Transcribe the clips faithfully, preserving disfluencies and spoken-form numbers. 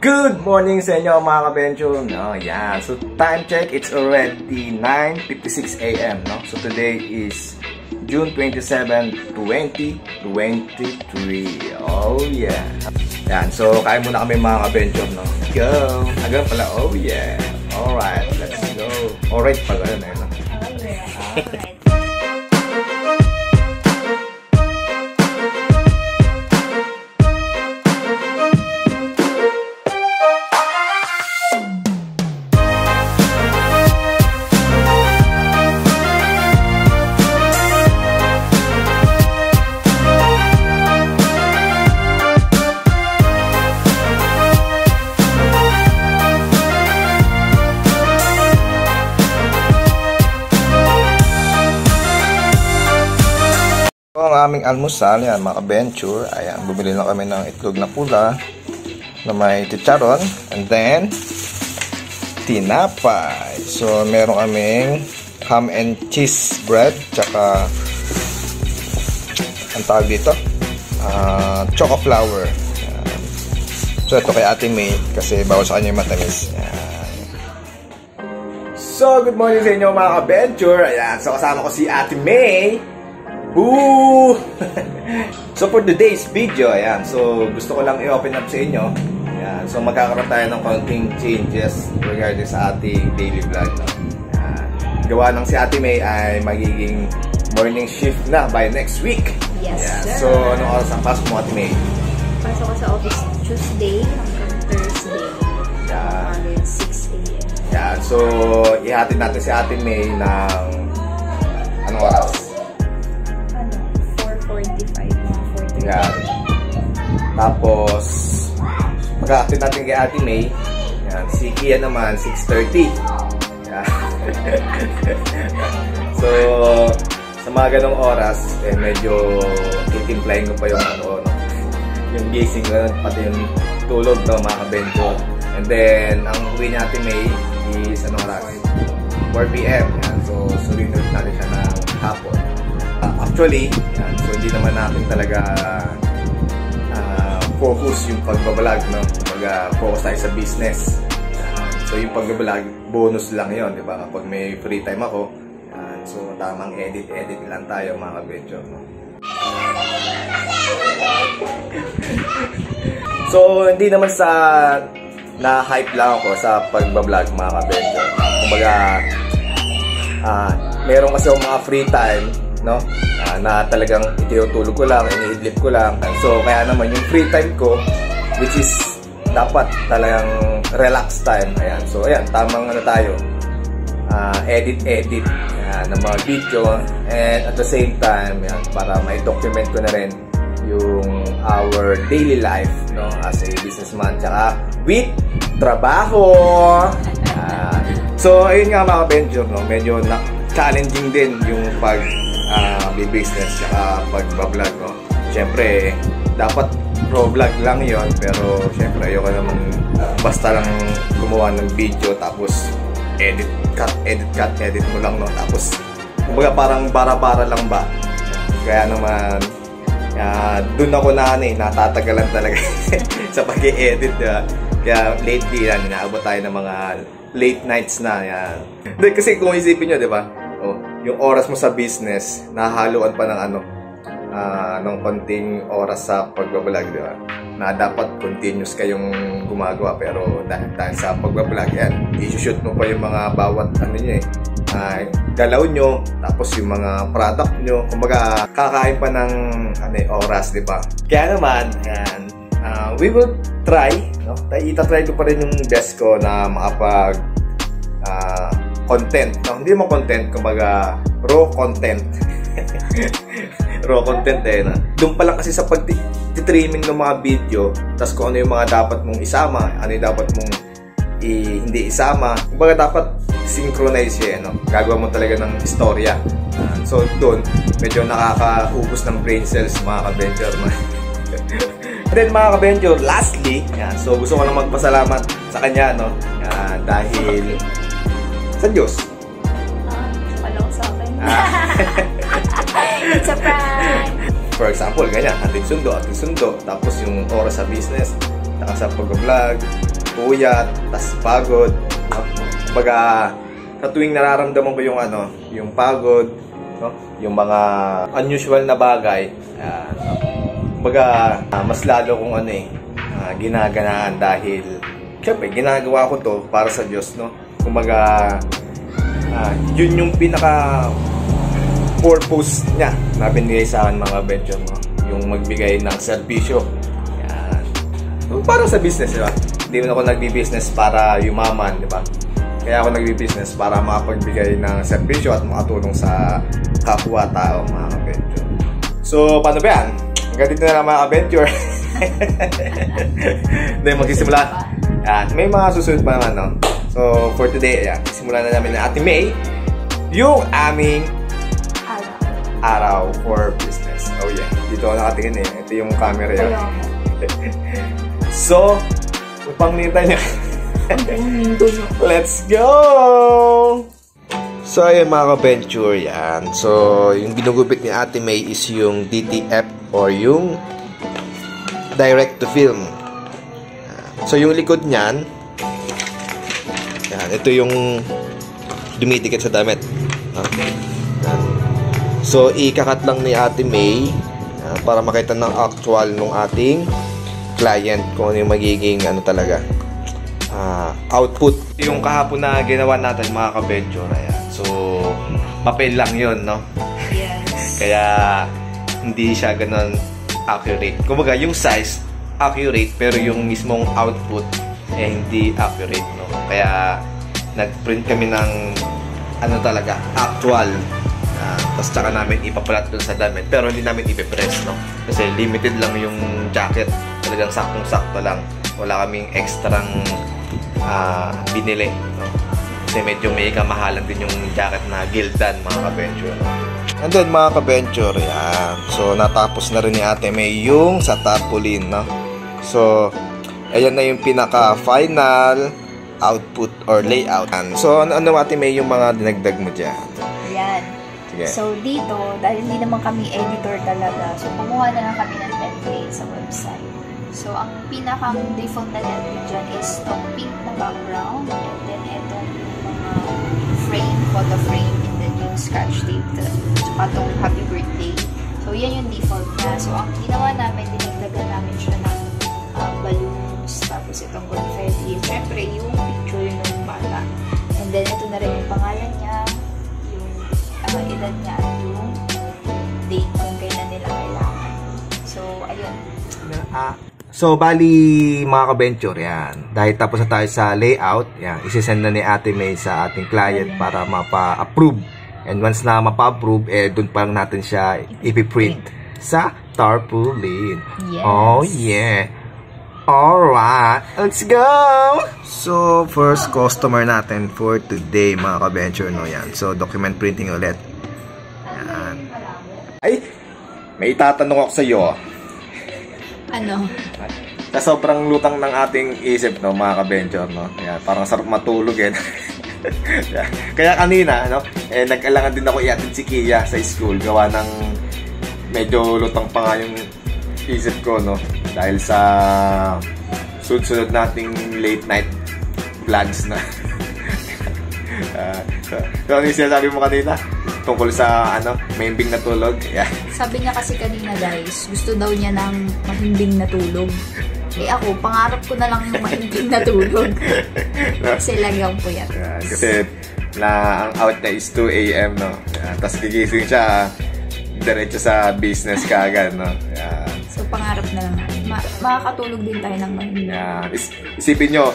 Good morning sa inyo mga ka-Benchum. No, yeah. So time check, it's already nine fifty-six a m no? So today is June twenty-seventh, twenty twenty-three. Oh yeah. Yan, so kain muna kami mga ka-Benchum, no? Go! Agad pala, oh yeah. Alright, let's go. Alright pala yun, eh, no? Alright. Aming almusal, yan mga ka-Benchur. Ayan, bumili lang kami ng itlog na pula na may chicharon and then tinapay. So meron kaming ham and cheese bread tsaka ang tawag dito uh, choco flour. Ayan. So ito kay Ate May kasi bawal sa kanya yung matamis. Ayan. So good morning sa inyo mga ka-Benchur. Ayan, so kasama ko si Ate May. Ooh! So for today's video, ayan. So gusto ko lang i-open up sa inyo. Ayan. So magkakaroon tayo ng counting changes regarding sa ating daily vlog. No? Ayan. Gawa ng si Ate May ay magiging morning shift na by next week. Yes, ayan. Sir. So anong oras ang pasok mo, Ate May? Pasok ko sa office Tuesday hanggang Thursday. Ayan. six a m Ayan. So ihatid natin si Ate May ng anong oras? Yan. Tapos mag-a-update natin kay Ate May. Yan. Si Kia naman six thirty. Yan. So sa mga ganong oras eh, medyo titimplahin ko pa yung ano, no? Yung gising ko pati yung tulog ng no, mga ka-Benchur. And then ang uwi ni Ate May is ano oras? four p m Yan. So sulinulit natin siya ng hapon. Actually, yan, so hindi naman natin talaga uh, focus yung pagbabalag, no? Mag-focus tayo sa business. Uh, so yung pagbabalag, bonus lang yon, di ba? Kapag may free time ako, uh, so tamang edit-edit lang tayo mga ka-Benchur, no? So hindi naman sa na-hype lang ako sa pagbabalag mga ka-Benchur. Kumbaga, uh, meron kasi yung mga free time, no? Uh, na talagang itutulog ko lang, inihidlip ko lang. So kaya naman yung free time ko, which is dapat talagang relax time. Ayan. So ayan, tamang ano tayo, uh, edit edit ayan, ng mga video, and at the same time ayan, para mai-document ko na rin yung our daily life, no? As a businessman tsaka with trabaho. Uh, so ayun nga mga ka-Benchur, no? Medyo na challenging din yung pag Uh, may business tsaka pagbablog, no? Siyempre, dapat pro-vlog lang yon. Pero siyempre, ayoko naman uh, basta lang gumawa ng video tapos edit, cut, edit, cut, edit mo lang, no? Tapos, kumbaga parang bara-bara lang ba? Kaya naman, uh, dun ako na, eh, natatagalan talaga sa pag-i-edit, diba? Kaya lately, yan, inaabot tayo ng mga late nights na, yan. Kasi kung isipin nyo, diba? Yung oras mo sa business, nahaluan pa ng ano, uh, ng konting oras sa pagbablog, di ba? Na dapat continuous kayong gumagawa, pero dahil, dahil sa pagbablog, yan, isushoot mo pa yung mga bawat ano nyo eh. Uh, galaw nyo, tapos yung mga product nyo, kumbaga kakain pa ng ano, oras, di ba? Kaya naman, and, uh, we will try, no? Itatry ko pa rin yung best ko na makapag uh, content, no? Hindi mo content, kumbaga raw content. Raw content eh, na doon pa lang kasi sa pag-trimming ng mga video, tas kung ano yung mga dapat mong isama, ano yung dapat mong i hindi isama, kumbaga dapat synchronize siya, eh, no? Gagawa mo talaga ng istorya. Uh, so doon medyo nakakaubos ng brain cells mga ka-Benchur. Then mga ka-Benchur, lastly, yan, so gusto ko lang magpasalamat sa kanya, no? Uh, dahil sa Diyos. Ah, palong sa akin. It's a prank. For example, ganyan, ating sundo, ating sundo. Tapos yung oras sa business, Nakasap pag-vlog, puyat, tas pagod. Baga, sa tuwing nararamdaman ko yung ano, yung pagod, no? Yung mga unusual na bagay, uh, baga, uh, mas lalo kong ano eh, uh, ginaganaan dahil, syempre, ginagawa ko to para sa Diyos, no? Kumbaga, uh, yun yung pinaka purpose niya na binigay sa akin mga bedroom, no? Yung magbigay ng serbisyo. Yan. Parang sa business, diba? Hindi mo na ako nagbi-business para yumaman, diba? Kaya ako nagbi-business para makapagbigay ng serbisyo at makatulong sa kapwa-tao, mga ka-venture. So, paano ba yan? Hanggang dito na lang, mga ka-venture. Hindi, magsisimula. Yan. May mga susunod pa naman, no? So, for today, yan. Simula na namin na Ate May, yung aming araw for business. Oh yeah, dito ako nakatingin eh. Ito yung camera yun. So, upang nita niya. Let's go! So, ayun mga ka-venture yan. So, yung ginugupit ni Ate May is yung D T F or yung direct-to-film. So, yung likod niyan, yan, ito yung dumidikit sa damit. Okay. So, ikakat lang ni Ate May uh, para makita ng actual ng ating client kung ano yung magiging ano talaga uh, output. Yung kahapon na ginawa natin mga ka-venture, ayan. So, papel lang yun, no? Yes. Kaya, hindi siya ganun accurate. Kumbaga, yung size, accurate, pero yung mismong output, eh, hindi accurate, no? Kaya, nag-print kami ng ano talaga, actual. Uh, tapos tsaka namin ipapalat doon sa damit pero hindi namin ipipress, no? Kasi limited lang yung jacket, talagang saktong-sakto lang, wala kaming ekstrang uh, binili, no? Kasi medyo may kamahalan din yung jacket na Gildan mga ka-venture, no? And then mga ka-venture yan. So natapos na rin ni Ate May yung sa tarpaulin, no? So ayan na yung pinaka final output or layout. And so ano, ano Ate May yung mga dinagdag mo dyan? Yan. Yeah. So, dito, dahil hindi naman kami editor talaga, so, kumuha na lang kami ng template sa website. So, ang pinaka-default na template dyan is itong pink na background, and then itong uh, frame, photo frame, and then yung scratch tape, tsaka itong happy birthday. So, yan yung default na. So, ang ginawa namin, dinagdagan namin siya ng uh, balloons, tapos itong confetti, syempre, yung picture ng bata. And then, ito na rin yung pangalan niya, edad niya at yung date kung kailan nila kailangan. So, ayun. So, bali mga ka-venture yan. Dahil tapos na tayo sa layout, yan, isisend na ni Ate May sa ating client para mapa-approve. And once na mapa-approve, eh, dun pa lang natin siya ipiprint sa tarpaulin. Yes. Oh, yeah. Alright, let's go! So, first customer natin for today, mga ka-venture, no, yan. So, document printing ulit. Yan. Ay, may itatanong ako sa'yo. Ano? Sa sobrang lutang ng ating isip, no, mga ka-venture, no? Yan, parang sarap matulog, eh. Kaya kanina, no, eh, nag-alangan din ako i-attend si Kia sa school. Gawa ng medyo lutang pa nga yung isip ko, no? Dahil sa sunod-sunod nating late night vlogs na. uh, so, ano yung sinasabi mo kanina? Tungkol sa, ano, mahimbing na tulog? Yeah. Sabi niya kasi kanina, guys, gusto daw niya ng mahimbing na tulog. Eh ako, pangarap ko na lang yung mahimbing na tulog. Kasi lagang po yan. Yeah, kasi na, ang out na is two A M, no? Yeah, tapos gigising siya, diretso sa business kaagad, no? Yeah. So, pangarap na lang natin. Ma makakatulog din tayo ng mahimbing. Yeah. Is isipin nyo,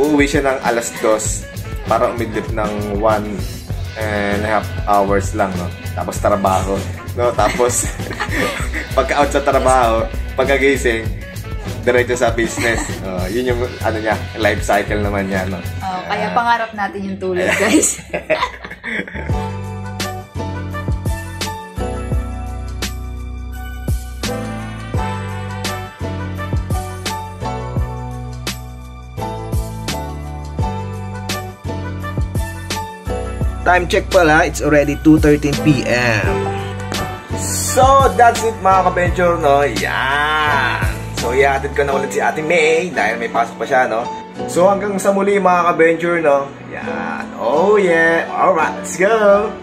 uuwi siya ng alas dos para umidlip ng one and a half hours lang, no? Tapos trabaho, no? Tapos, pagka-out sa trabaho, pagkagising, diretso sa business. Uh, yun yung, ano niya, life cycle naman niya, no? Oh, kaya uh, pangarap natin yung tulog, yeah. Guys. Time check pala, it's already two thirteen P M So, that's it mga ka-venture, no? Yan! So, ihatid ko na ulit si Ate May dahil may pasok pa siya, no? So, hanggang sa muli, mga ka-venture, no? Yan. Oh, yeah. Alright, let's go!